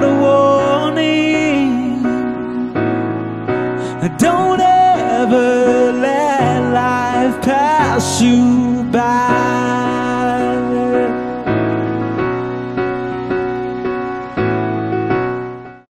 without a warning. Don't ever let life pass you by.